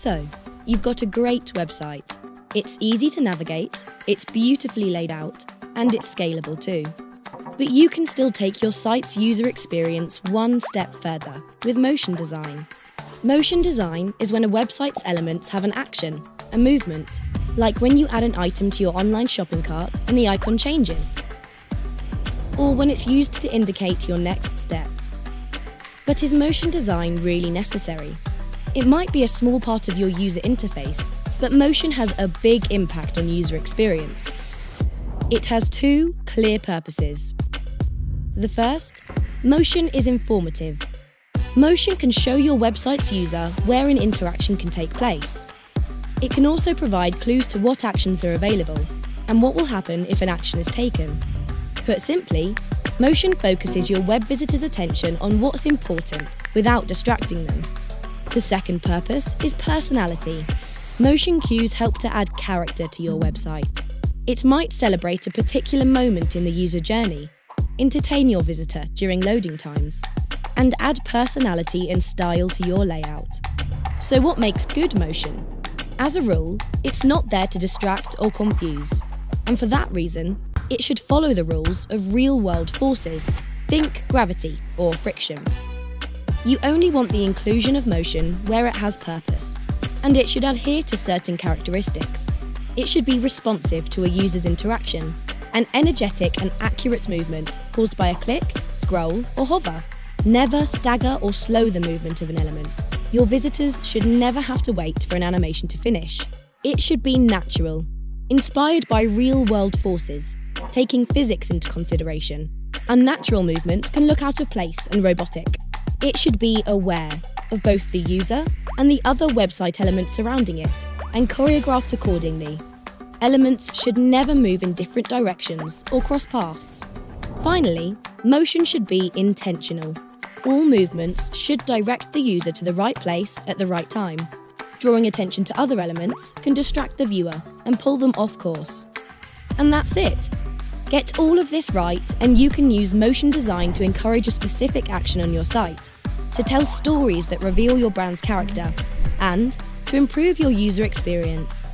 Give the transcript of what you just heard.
So, you've got a great website. It's easy to navigate, it's beautifully laid out, and it's scalable too. But you can still take your site's user experience one step further with motion design. Motion design is when a website's elements have an action, a movement, like when you add an item to your online shopping cart and the icon changes, or when it's used to indicate your next step. But is motion design really necessary? It might be a small part of your user interface, but motion has a big impact on user experience. It has two clear purposes. The first, motion is informative. Motion can show your website's user where an interaction can take place. It can also provide clues to what actions are available and what will happen if an action is taken. Put simply, motion focuses your web visitor's attention on what's important without distracting them. The second purpose is personality. Motion cues help to add character to your website. It might celebrate a particular moment in the user journey, entertain your visitor during loading times, and add personality and style to your layout. So what makes good motion? As a rule, it's not there to distract or confuse, and for that reason, it should follow the rules of real-world forces. Think gravity or friction. You only want the inclusion of motion where it has purpose, and it should adhere to certain characteristics. It should be responsive to a user's interaction, an energetic and accurate movement caused by a click, scroll, or hover. Never stagger or slow the movement of an element. Your visitors should never have to wait for an animation to finish. It should be natural, inspired by real-world forces, taking physics into consideration. Unnatural movements can look out of place and robotic. It should be aware of both the user and the other website elements surrounding it, and choreographed accordingly. Elements should never move in different directions or cross paths. Finally, motion should be intentional. All movements should direct the user to the right place at the right time. Drawing attention to other elements can distract the viewer and pull them off course. And that's it. Get all of this right and you can use motion design to encourage a specific action on your site, to tell stories that reveal your brand's character, and to improve your user experience.